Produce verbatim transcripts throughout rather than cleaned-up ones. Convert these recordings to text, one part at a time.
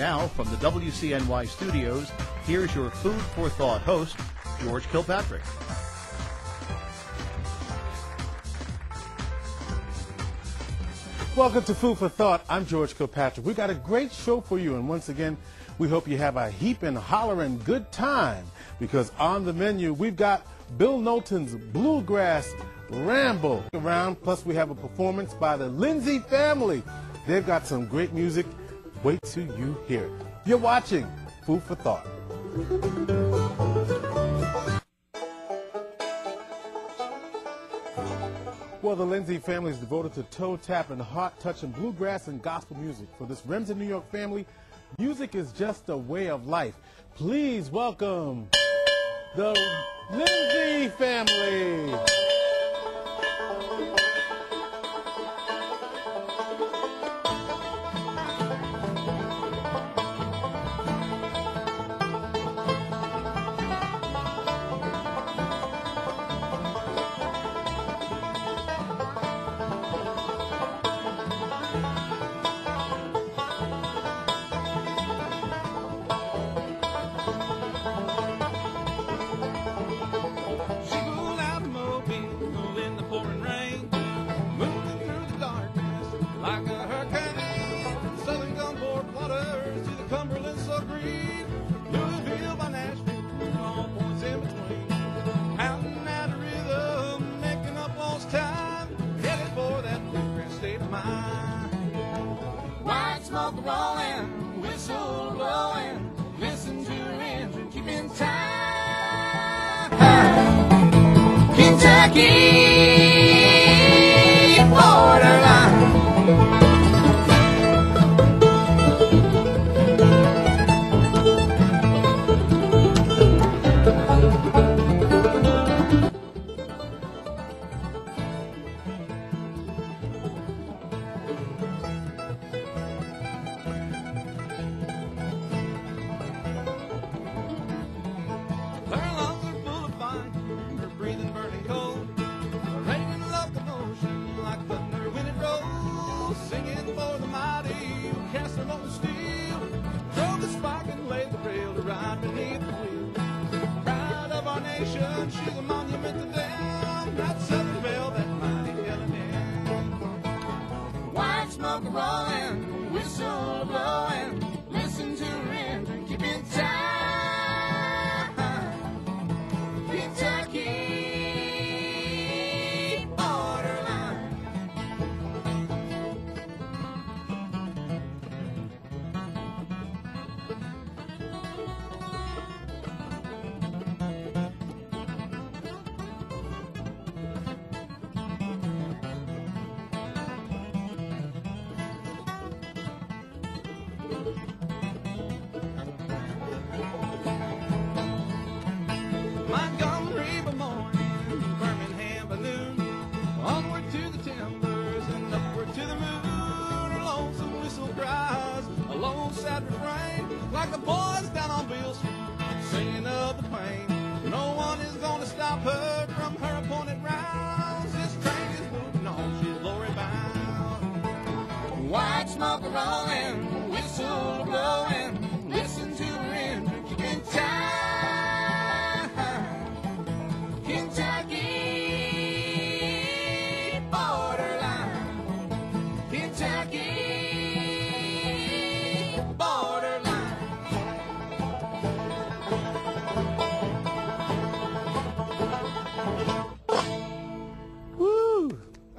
now, from the W C N Y studios, here's your Food for Thought host, George Kilpatrick. Welcome to Food for Thought. I'm George Kilpatrick. We've got a great show for you, and once again, we hope you have a heaping, hollering good time, because on the menu, we've got Bill Knowlton's Bluegrass Ramble around, plus we have a performance by the Lindsey family. They've got some great music. Wait till you hear it. You're watching Food for Thought. Well, the Lindsey family is devoted to toe-tapping, heart-touching bluegrass and gospel music. For this Remsen, New York family, music is just a way of life. Please welcome the Lindsey family.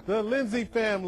The Lindsey family.